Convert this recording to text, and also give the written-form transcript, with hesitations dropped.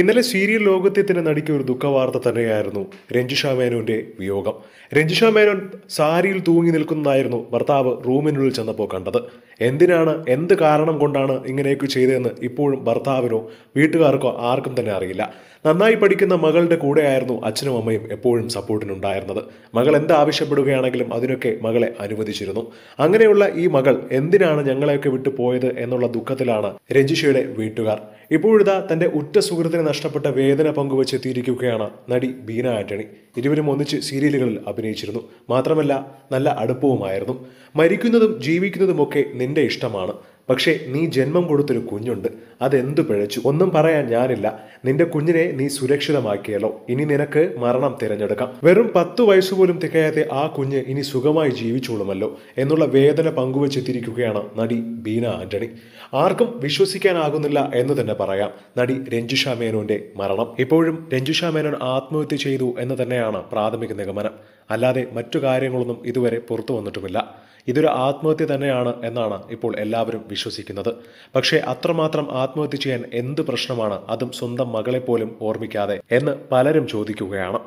ഇന്നലെ സീരിയൽ ലോകത്തെ തന്നെ നടിക്ക് ഒരു ദുഃഖവാർത്ത തന്നെയായിരുന്നു രഞ്ജിഷ മേനോന്റെ വിയോഗം. രഞ്ജിഷ മേനോൻ സാരിയിൽ തൂങ്ങി നിൽക്കുന്നതായിരുന്നു ഭർത്താവ് റൂമിനുള്ളിൽ ചെന്നപ്പോൾ കണ്ടത്. എന്തിനാണ്, എന്ത് കാരണം കൊണ്ടാണ് ഇങ്ങനെയൊക്കെ ചെയ്തതെന്ന് ഇപ്പോഴും ഭർത്താവിനോ വീട്ടുകാർക്കോ ആർക്കും തന്നെ അറിയില്ല. നന്നായി പഠിക്കുന്ന മകളുടെ കൂടെയായിരുന്നു അച്ഛനും അമ്മയും എപ്പോഴും സപ്പോർട്ടിനുണ്ടായിരുന്നത്. മകൾ എന്താവശ്യപ്പെടുകയാണെങ്കിലും അതിനൊക്കെ മകളെ അനുവദിച്ചിരുന്നു. അങ്ങനെയുള്ള ഈ മകൾ എന്തിനാണ് ഞങ്ങളെയൊക്കെ വിട്ടു പോയത് എന്നുള്ള ദുഃഖത്തിലാണ് രഞ്ജിഷയുടെ വീട്ടുകാർ. ഇപ്പോഴിതാ തന്റെ ഉറ്റ സുഹൃത്തിന് നഷ്ടപ്പെട്ട വേദന പങ്കുവച്ചെത്തിയിരിക്കുകയാണ് നടി ബീന ആന്റണി. ഇരുവരും ഒന്നിച്ച് സീരിയലുകളിൽ അഭിനയിച്ചിരുന്നു. മാത്രമല്ല നല്ല അടുപ്പവുമായിരുന്നു. മരിക്കുന്നതും ജീവിക്കുന്നതുമൊക്കെ നിന്റെ ഇഷ്ടമാണ്, പക്ഷേ നീ ജന്മം കൊടുത്തൊരു കുഞ്ഞുണ്ട്, അതെന്തു പിഴച്ചു, ഒന്നും പറയാൻ ഞാനില്ല. നിന്റെ കുഞ്ഞിനെ നീ സുരക്ഷിതമാക്കിയല്ലോ, ഇനി നിനക്ക് മരണം തിരഞ്ഞെടുക്കാം. വെറും 10 വയസ്സുപോലും തികയാതെ ആ കുഞ്ഞ് ഇനി സുഖമായി ജീവിച്ചോളുമല്ലോ എന്നുള്ള വേദന പങ്കുവച്ചെത്തിയിരിക്കുകയാണ് നടി ബീന ആന്റണി. ആർക്കും വിശ്വസിക്കാനാകുന്നില്ല എന്ന് തന്നെ പറയാം നടി രഞ്ജിഷ മേനോന്റെ മരണം. ഇപ്പോഴും രഞ്ജിഷ മേനോൻ ആത്മഹത്യ ചെയ്തു എന്ന് തന്നെയാണ് പ്രാഥമിക നിഗമനം. അല്ലാതെ മറ്റു കാര്യങ്ങളൊന്നും ഇതുവരെ പുറത്തു വന്നിട്ടുമില്ല. ഇതൊരു ആത്മഹത്യ തന്നെയാണ് എന്നാണ് ഇപ്പോൾ എല്ലാവരും വിശ്വസിക്കുന്നത്. പക്ഷേ അത്രമാത്രം ആത്മഹത്യ ചെയ്യാൻ എന്ത് പ്രശ്നമാണ്, അതും സ്വന്തം മകളെപ്പോലും ഓർമ്മിക്കാതെ എന്ന് പലരും ചോദിക്കുകയാണ്.